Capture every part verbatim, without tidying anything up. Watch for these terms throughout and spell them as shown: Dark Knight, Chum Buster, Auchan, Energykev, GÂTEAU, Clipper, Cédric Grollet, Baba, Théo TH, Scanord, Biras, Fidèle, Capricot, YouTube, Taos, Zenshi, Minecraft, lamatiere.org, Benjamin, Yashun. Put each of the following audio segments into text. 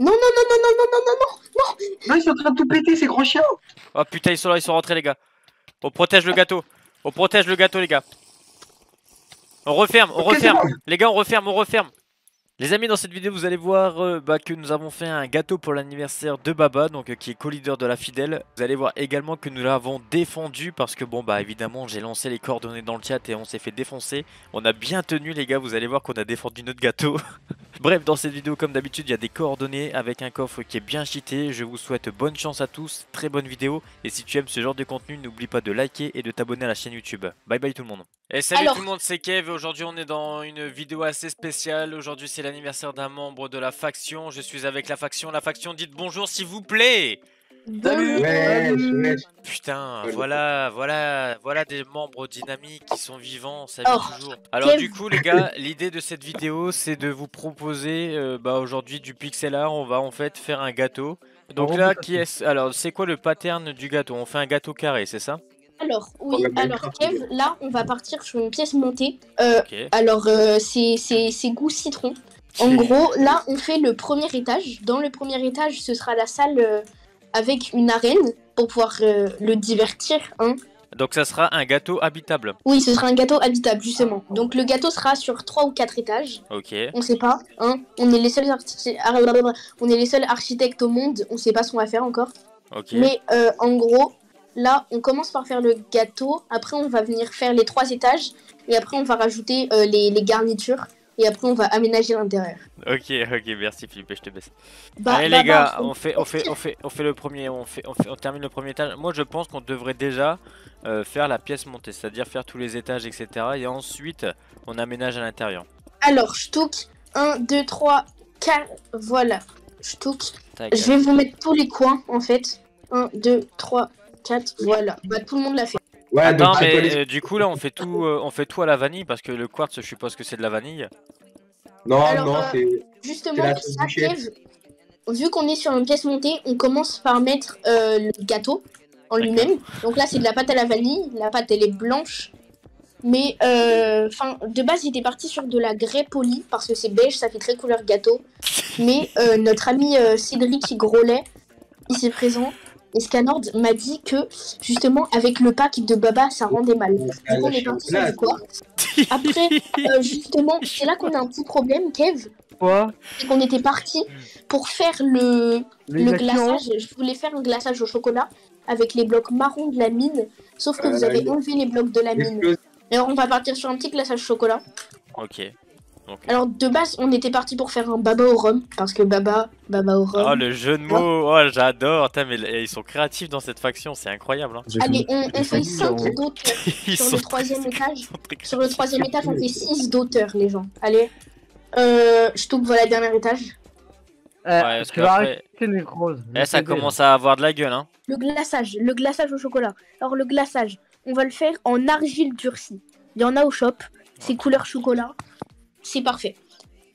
Non, non, non, non, non, non, non, non, non, non, ils sont en train de tout péter, ces gros chiens. Oh putain, ils sont là, ils sont rentrés, les gars. On protège le gâteau. On protège le gâteau, les gars. On referme, on okay, referme. Les gars, on referme, on referme. Les amis, dans cette vidéo, vous allez voir euh, bah, que nous avons fait un gâteau pour l'anniversaire de Baba, donc euh, qui est co-leader de la Fidèle. Vous allez voir également que nous l'avons défendu parce que, bon, bah évidemment, j'ai lancé les coordonnées dans le chat et on s'est fait défoncer. On a bien tenu, les gars, vous allez voir qu'on a défendu notre gâteau. Bref, dans cette vidéo, comme d'habitude, il y a des coordonnées avec un coffre qui est bien cheaté. Je vous souhaite bonne chance à tous, très bonne vidéo. Et si tu aimes ce genre de contenu, n'oublie pas de liker et de t'abonner à la chaîne YouTube. Bye bye tout le monde. Et salut Alors... tout le monde, c'est Kev. Aujourd'hui, on est dans une vidéo assez spéciale. Aujourd'hui, c'est l'anniversaire d'un membre de la faction. Je suis avec la faction. La faction, dites bonjour s'il vous plaît. Salut. Putain, voilà, voilà, voilà des membres dynamiques qui sont vivants, ça vit oh. toujours. Alors du coup les gars, l'idée de cette vidéo c'est de vous proposer euh, bah, aujourd'hui du pixel art, on va en fait faire un gâteau. Donc là, qui est alors c'est quoi le pattern du gâteau? On fait un gâteau carré, c'est ça? Alors, oui, alors Kev, là on va partir sur une pièce montée. Euh, okay. Alors euh, c'est goût citron. En gros, là on fait le premier étage. Dans le premier étage, ce sera la salle... Euh, avec une arène pour pouvoir euh, le divertir, hein. Donc ça sera un gâteau habitable. Oui, ce sera un gâteau habitable, justement. Donc le gâteau sera sur trois ou quatre étages. Ok. On sait pas, hein. On est les seuls, on est les seuls architectes au monde, on sait pas ce qu'on va faire encore. Ok. Mais euh, en gros, là, on commence par faire le gâteau, après on va venir faire les trois étages, et après on va rajouter euh, les, les garnitures. Et après on va aménager l'intérieur. Ok, ok, merci Philippe, je te baisse. Bah, Allez bah, les gars, bah, on, fait, on, fait, on, fait, on fait le premier, on, fait, on, fait, on termine le premier étage. Moi je pense qu'on devrait déjà euh, faire la pièce montée, c'est-à-dire faire tous les étages, et cetera. Et ensuite, on aménage à l'intérieur. Alors, Shtouk, un, deux, trois, quatre, voilà. Shtouk, je vais vous mettre tous les coins en fait. un, deux, trois, quatre, voilà. Bah tout le monde l'a fait. Ouais, Attends, mais police... euh, du coup là on fait tout, euh, on fait tout à la vanille parce que le quartz, je suppose que c'est de la vanille. Non, Alors, non, euh, c'est justement la ça, Kev, vu qu'on est sur une pièce montée, on commence par mettre euh, le gâteau en lui-même. Donc là c'est de la pâte à la vanille, la pâte elle est blanche. Mais euh, de base j'étais parti sur de la grès polie parce que c'est beige, ça fait très couleur gâteau. Mais euh, notre ami euh, Cédric Grollet, ici est présent. Et Scanord m'a dit que justement avec le pack de Baba ça rendait mal. Du coup on est parti sur quoi? Après euh, justement c'est là qu'on a un petit problème Kev. Quoi? C'est qu'on était parti pour faire le, le glaçage. Je voulais faire un glaçage au chocolat avec les blocs marrons de la mine. Sauf que euh, vous avez là, enlevé les blocs de la mine. Alors on va partir sur un petit glaçage chocolat. Ok. Okay. Alors de base on était parti pour faire un Baba au rhum parce que Baba, Baba au rhum. Oh le jeu de mots, oh j'adore, mais ils sont créatifs dans cette faction, c'est incroyable hein. Allez on, on fait cinq d'auteur sur le troisième étage. Sur le troisième étage on fait six d'auteur les gens. Allez, euh, je touche voilà le dernier étage. Euh, ouais, parce tu que vas après... arrêter les roses. Eh, ça commence à avoir de la gueule hein. Le glaçage, le glaçage au chocolat. Alors le glaçage, on va le faire en argile durcie. Il y en a au shop, c'est couleur chocolat. C'est parfait.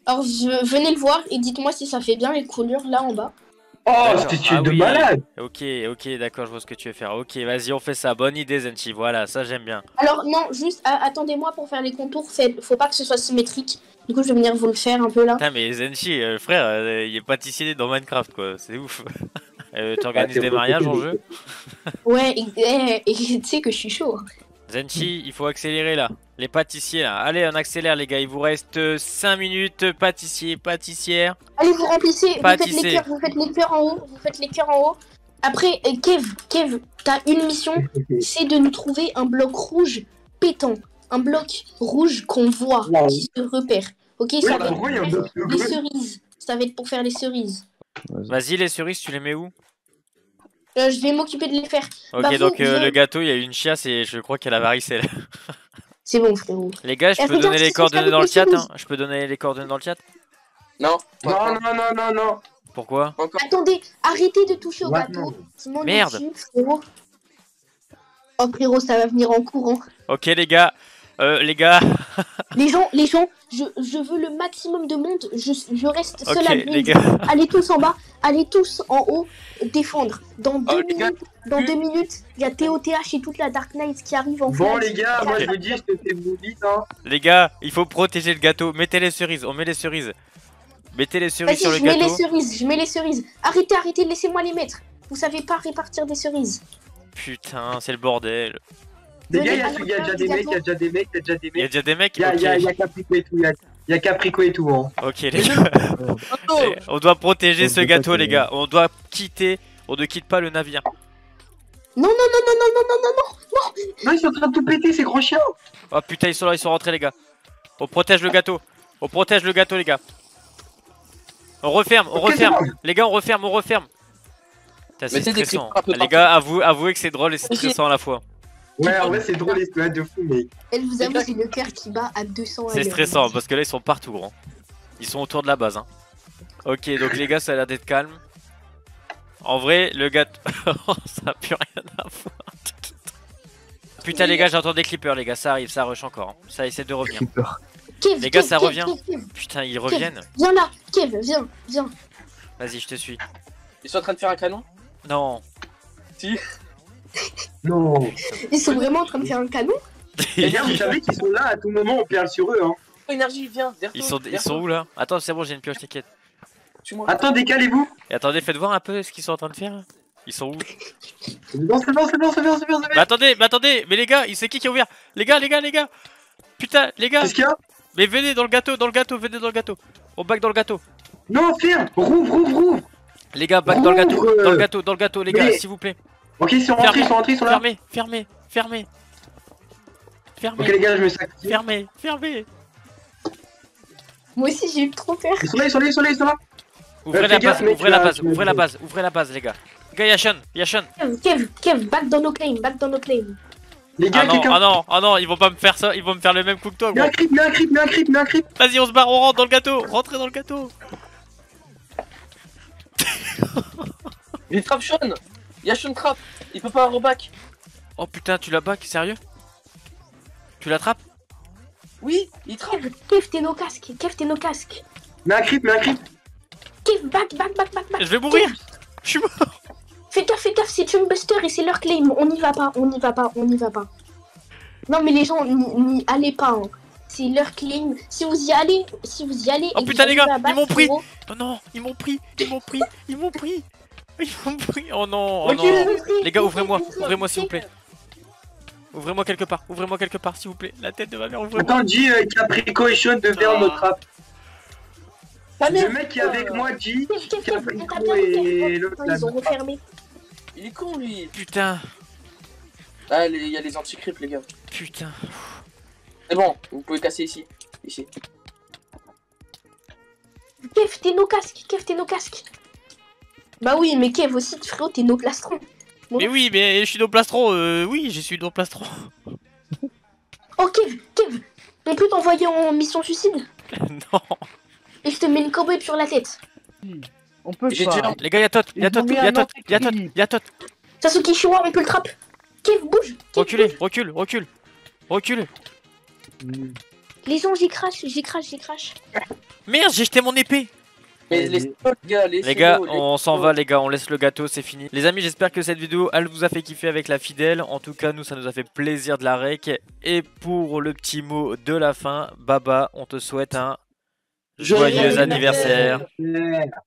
Alors je... venez le voir et dites-moi si ça fait bien les coulures là en bas. Oh, c'était de malade. Ok, ok, d'accord, je vois ce que tu veux faire. Ok, vas-y, on fait ça. Bonne idée, Zenshi. Voilà, ça j'aime bien. Alors non, juste attendez-moi pour faire les contours. Faut pas que ce soit symétrique. Du coup, je vais venir vous le faire un peu là. Putain, mais Zenshi, euh, frère, euh, il est pâtissier dans Minecraft, quoi. C'est ouf. euh, T'organises ah, des mariages en jeu? Ouais, et tu sais que je suis chaud. Zenshi, il faut accélérer là. Les pâtissiers là. Allez, on accélère les gars. Il vous reste cinq minutes. Pâtissier, pâtissière. Allez, vous remplissez. Pâtissier. Vous faites les cœurs, vous faites les cœurs en haut. Vous faites les cœurs en haut. Après, Kev, Kev, t'as une mission. C'est de nous trouver un bloc rouge pétant. Un bloc rouge qu'on voit, wow. qui se repère. Ok, oui, ça bah, va être pour faire de... les cerises. Ça va être pour faire les cerises. Vas-y, les cerises, tu les mets où? Euh, je vais m'occuper de les faire. Ok, bah, donc vous, euh, je... le gâteau, il y a eu une chiasse et je crois qu'elle a varicé. C'est bon, frérot. Les gars, je peux donner les coordonnées dans le chat. Hein je peux donner les coordonnées dans le chat? Non. Non, non, non, non, non. Pourquoi? Encore. Attendez, arrêtez de toucher au What gâteau. Sinon, merde. Dessus, frérot. Oh, frérot, ça va venir en courant. Ok, les gars. Euh, les gars. les gens, les gens, je, je veux le maximum de monde. Je, je reste seul okay, à les gars. Allez tous en bas, allez tous en haut, défendre. Dans deux oh, minutes, dans deux minutes, il y a Théo T H et toute la Dark Knight qui arrive en Bon place. les gars, moi okay. je vous dis, c'était vous vite hein. Les gars, il faut protéger le gâteau. Mettez les cerises, on met les cerises. Mettez les cerises sur le gâteau. Je mets les cerises, je mets les cerises. Arrêtez, arrêtez, laissez-moi les mettre. Vous savez pas répartir des cerises. Putain, c'est le bordel. Les gars, il y a déjà des mecs, il y a déjà des mecs, il y a déjà des mecs. Il y a déjà des mecs. Il y a Capricot et tout, il y a Capricot et tout. Ok, les gars. On doit protéger ce gâteau, les gars. On doit quitter, on ne quitte pas le navire. Non, non, non, non, non, non, non, non, non. Non, ils sont en train de tout péter, ces gros chiens. Oh putain, ils sont là, ils sont rentrés, les gars. On protège le gâteau. On protège le gâteau, les gars. On referme, on referme. Les gars, on referme, on referme. C'est stressant. Les gars, avouez que c'est drôle et c'est stressant à la fois. Ouais, en vrai, c'est drôle, les squads de fou, mais. Elle vous avoue, c'est le cœur qui bat à deux cents. C'est stressant parce que là, ils sont partout, gros. Ils sont autour de la base, hein. Ok, donc les gars, ça a l'air d'être calme. En vrai, le gâteau. Ça a plus rien à voir. Putain, les gars, j'entends des clippers, les gars. Ça arrive, ça rush encore. Ça essaie de revenir. Les gars, ça revient. Putain, ils reviennent. Viens là, Kev, viens, viens. Vas-y, je te suis. Ils sont en train de faire un canon? Non. Si. Non. Ils sont vraiment en train de faire un canon. Les gars, vous savez qu'ils sont là, à tout moment on perd sur eux, hein. Énergie, viens, derrière. Ils sont, ils sont où là? Attends, c'est bon, j'ai une pioche, t'inquiète. Attends, décalez-vous. Et attendez, faites voir un peu ce qu'ils sont en train de faire. Ils sont où? Non, c'est bon, c'est bon, c'est bon, c'est bon. Mais attendez, mais attendez, mais les gars, c'est qui qui a ouvert? Les gars, les gars, les gars. Putain, les gars. Qu'est-ce qu'il y a? Mais venez dans le gâteau, dans le gâteau, venez dans le gâteau. On back dans le gâteau. Non, ferme. Rouvre, rouvre, rouvre. Les gars, back dans le gâteau, dans le gâteau, dans le gâteau, les gars, s'il vous plaît. Ok, ils sont rentrés, ils sont rentrés, ils sont là. Fermez, fermez, fermez. Fermez. Ok les gars, je me sacrifie. Fermez, fermez. Moi aussi j'ai eu trop peur. Ils sont là, ils sont là, ils sont là, ils sont là. Ouvrez la base, ouvrez la base, ouvrez la base, ouvrez la base les gars. Les gars, Yashun, Yashun. Kev, Kev, back dans nos claims, back dans nos claims. Les gars, quelqu'un. Ah non, ah non, ils vont pas me faire ça, ils vont me faire le même coup que toi. Mets un creep, mets un creep, mets un creep, mets un creep. Vas-y, on se barre, on rentre dans le gâteau, rentrez dans le gâteau. Il trappe Shun. Yashun trap, il peut pas reback. Oh putain, tu la back, sérieux? Tu l'attrapes? Oui, il trappe. Kev, t'es nos casques, Kev, t'es nos casques. Mets un creep, mets un creep. Kev, back, back, back, back, back. Je vais mourir, je suis mort. Fais gaffe, fais gaffe, c'est Chum Buster et c'est leur claim. On n'y va pas, on n'y va pas, on n'y va pas. Non mais les gens, n'y allez pas, hein. C'est leur claim. Si vous y allez, si vous y allez. Oh putain les gars, ils m'ont pris. Oh non, ils m'ont pris, ils m'ont pris, ils m'ont pris. Ils m'ont pris. Oh non, oh okay, non. Les gars, ouvrez-moi, ouvrez-moi s'il vous plaît. Ouvrez-moi quelque part, ouvrez-moi quelque part s'il vous plaît. La tête de ma mère, ouvrez-moi. Attends, dis euh, Capricot et Shun de vers notre trap. Le mec qui est avec moi dit Capricot et l'autre. Ils ont refermé. Il est con lui. Putain. Ah, il y a les anti-creeps les gars. Putain. C'est bon, vous pouvez casser ici. Ici. Kev, t'es nos casques, Kev, t'es nos casques. Bah oui, mais Kev aussi, frérot, t'es nos plastrons. Bon. Mais oui, mais je suis nos plastrons, euh, oui, je suis nos plastrons. Oh Kev, Kev, on peut t'envoyer en mission suicide? Non. Et je te mets une cowboy sur la tête. On peut pas. Les gars, y'a Tot, y'a Tot, y'a Tot, y'a Tot, y'a Tot. Sasuke Shiwa, on peut le trap. Kev, bouge. Reculez, recule, recule, recule. Mm. Les gens, j'y crache, j'y crache, j'y crache. Merde, j'ai jeté mon épée. Les, les, stocks, gars, les, les gars, on s'en va les gars, on laisse le gâteau, c'est fini. Les amis, j'espère que cette vidéo, elle vous a fait kiffer avec la Fidèle. En tout cas, nous, ça nous a fait plaisir de la rec. Et pour le petit mot de la fin, Baba, on te souhaite un joyeux, joyeux anniversaire. anniversaire.